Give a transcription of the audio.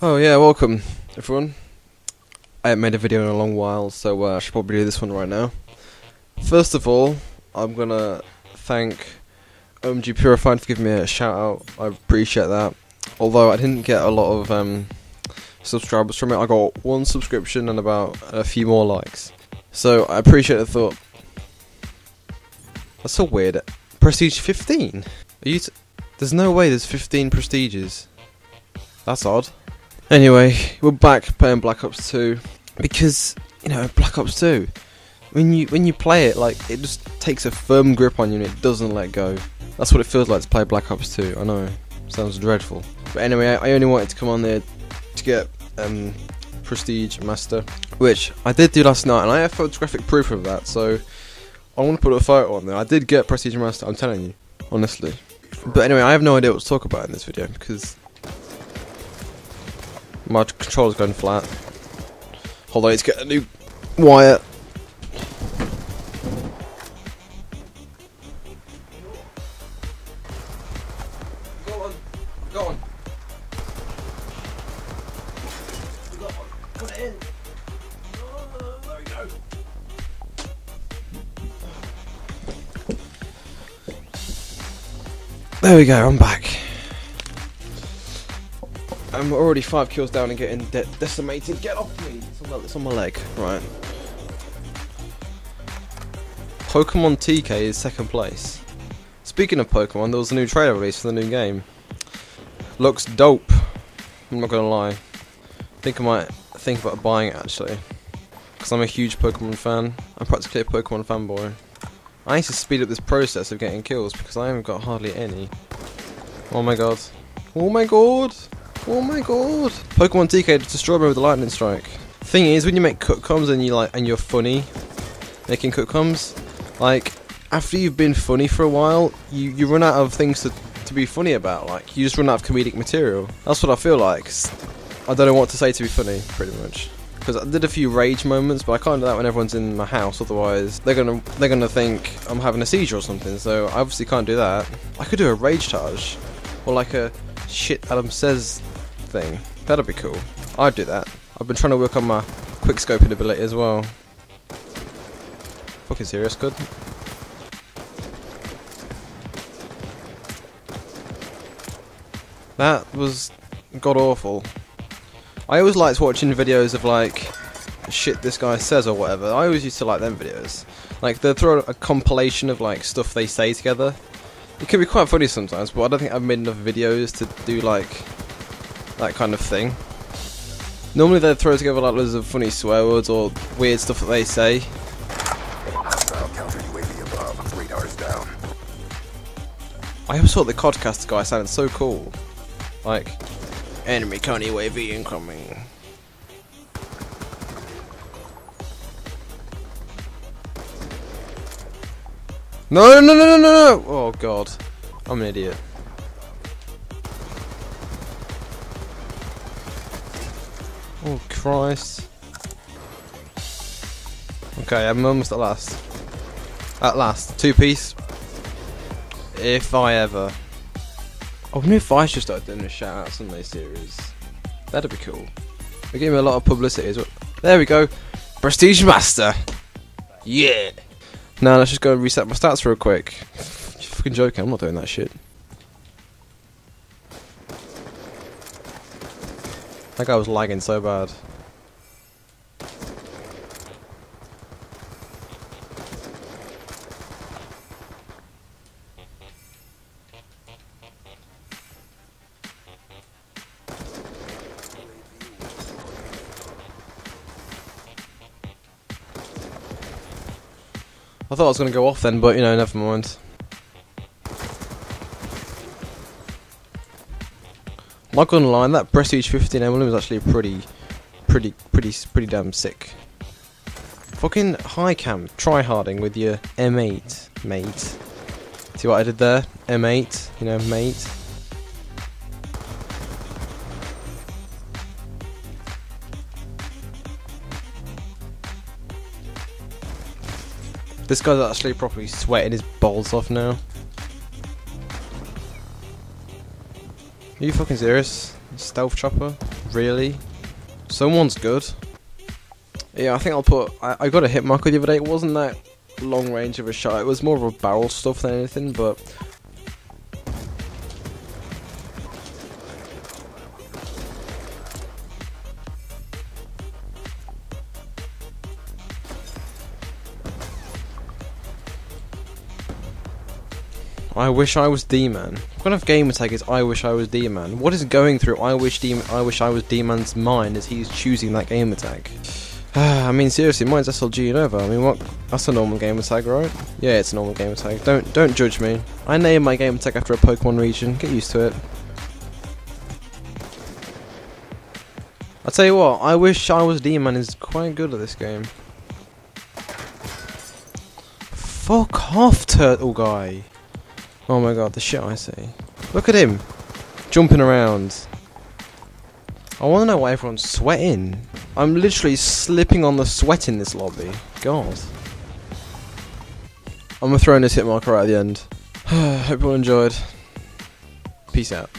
Oh yeah, welcome everyone. I haven't made a video in a long while, so I should probably do this one right now. First of all, I'm gonna thank OMG Purified for giving me a shout out. I appreciate that. Although I didn't get a lot of subscribers from it, I got one subscription and about a few more likes. So I appreciate the thought. That's so weird. Prestige 15? Are you? There's no way there's 15 prestiges. That's odd. Anyway, we're back playing Black Ops 2 because, you know, Black Ops 2, when you play it, like, it just takes a firm grip on you and it doesn't let go. That's what it feels like to play Black Ops 2, I know, sounds dreadful. But anyway, I only wanted to come on there to get Prestige Master, which I did do last night, and I have photographic proof of that, so I want to put a photo on there. I did get Prestige Master, I'm telling you, honestly. But anyway, I have no idea what to talk about in this video because my controller's going flat. Hold on, let's get a new wire. Go on, go on. Go on, put it in. Oh, there we go. There we go, I'm back. I'm already 5 kills down and getting decimated. Get off me! It's on my leg. Right. Pokemon TK is second place. Speaking of Pokemon, there was a new trailer released for the new game. Looks dope. I'm not gonna lie. I think I might think about buying it actually. Because I'm a huge Pokemon fan. I'm practically a Pokemon fanboy. I need to speed up this process of getting kills because I haven't got hardly any. Oh my god. Oh my god! Oh my god! Pokemon TK destroyed me with a lightning strike. Thing is, when you make cutcoms and you're funny making cutcoms, like after you've been funny for a while, you run out of things to be funny about. Like you just run out of comedic material. That's what I feel like. I don't know what to say to be funny, pretty much. Because I did a few rage moments, but I can't do that when everyone's in my house. Otherwise, they're gonna think I'm having a seizure or something. So I obviously can't do that. I could do a rage charge, or like a shit Adam says thing. That'd be cool. I'd do that. I've been trying to work on my quick scoping ability as well. Fucking serious, good. That was god awful. I always liked watching videos of like shit this guy says or whatever. I always used to like them videos. Like they throw a compilation of like stuff they say together. It can be quite funny sometimes, but I don't think I've made enough videos to do like that kind of thing. Normally they throw together like loads of funny swear words or weird stuff that they say. I always thought the COD-caster guy sounded so cool. Like, enemy county UAV incoming. No, no, no, no, no, no! Oh god, I'm an idiot. Oh Christ. Okay, I'm almost at last. At last. 2-piece. If I ever. I wonder if I should start doing a shout out Sunday series. That'd be cool. They gave me a lot of publicity as well. There we go. Prestige Master. Yeah. Now let's just go and reset my stats real quick. You're fucking joking, I'm not doing that shit. That guy was lagging so bad. I thought I was going to go off then, but you know, never mind. I'm not gonna lie, that Prestige 15 emblem is actually pretty damn sick. Fucking high cam, tryharding with your M8, mate. See what I did there? M8, you know, mate. This guy's actually probably sweating his balls off now. Are you fucking serious? Stealth Chopper? Really? Someone's good. Yeah, I think I'll put... I got a hit marker the other day. It wasn't that long range of a shot. It was more of a barrel stuff than anything, but... I Wish I Was Demon. What kind of gamer tag is I Wish I Was Demon? What is going through I Wish I Was Demon's mind as he's choosing that gamer tag? I mean, seriously, mine's SLG and over. I mean, what? That's a normal gamer tag, right? Yeah, it's a normal gamer tag. Don't judge me. I named my gamer tag after a Pokemon region. Get used to it. I'll tell you what. I Wish I Was Demon is quite good at this game. Fuck off, turtle guy. Oh my god, the shit I see. Look at him! Jumping around. I wanna know why everyone's sweating. I'm literally slipping on the sweat in this lobby. God. I'm gonna throw in this hit marker right at the end. Hope you all enjoyed. Peace out.